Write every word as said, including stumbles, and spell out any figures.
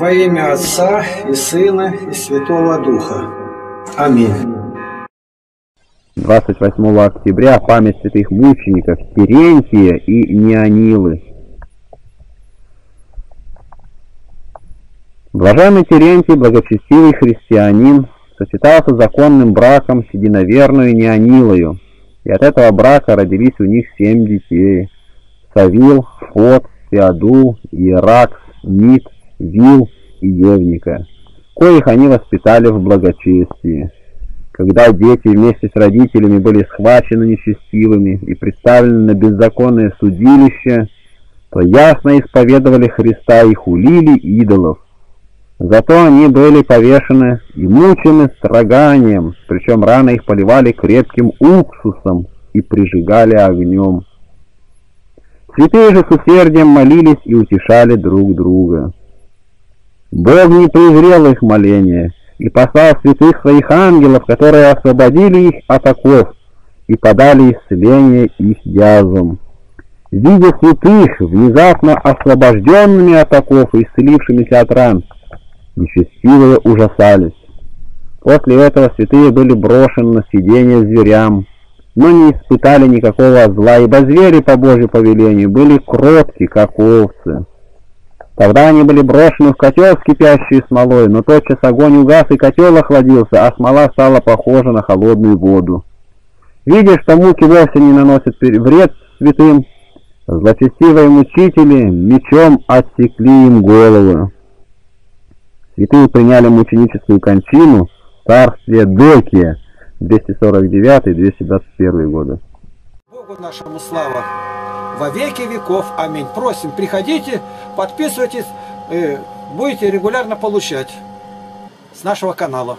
Во имя Отца и Сына и Святого Духа. Аминь. двадцать восьмого октября память святых мучеников Терентия и Неонилы. Блаженный Терентий, благочестивый христианин, сочетался законным браком с единоверную Неонилою, и от этого брака родились у них семь детей: Савил, Фот, Феодул, Иеракс, Мид, Вил и Евника, коих они воспитали в благочестии. Когда дети вместе с родителями были схвачены нечестивыми и представлены на беззаконное судилище, то ясно исповедовали Христа и хулили идолов. Зато они были повешены и мучены страданием, причем рано их поливали крепким уксусом и прижигали огнем. Святые же с усердием молились и утешали друг друга. Бог не презрел их моления и послал святых своих ангелов, которые освободили их от оков и подали исцеление их язвам. Видя святых, внезапно освобожденными от оков и исцелившимися от ран, нечестивые ужасались. После этого святые были брошены на съедение зверям, но не испытали никакого зла, ибо звери по Божьему повелению были кротки, как овцы. Тогда они были брошены в котел с кипящей смолой, но тотчас огонь угас и котел охладился, а смола стала похожа на холодную воду. Видя, что муки вовсе не наносят вред святым, злочестивые мучители мечом отсекли им головы. Святые приняли мученическую кончину в царстве Декия, двести сорок девятый — двести двадцать первый годы. Богу нашему слава! Во веки веков. Аминь. Просим, приходите, подписывайтесь, будете регулярно получать с нашего канала.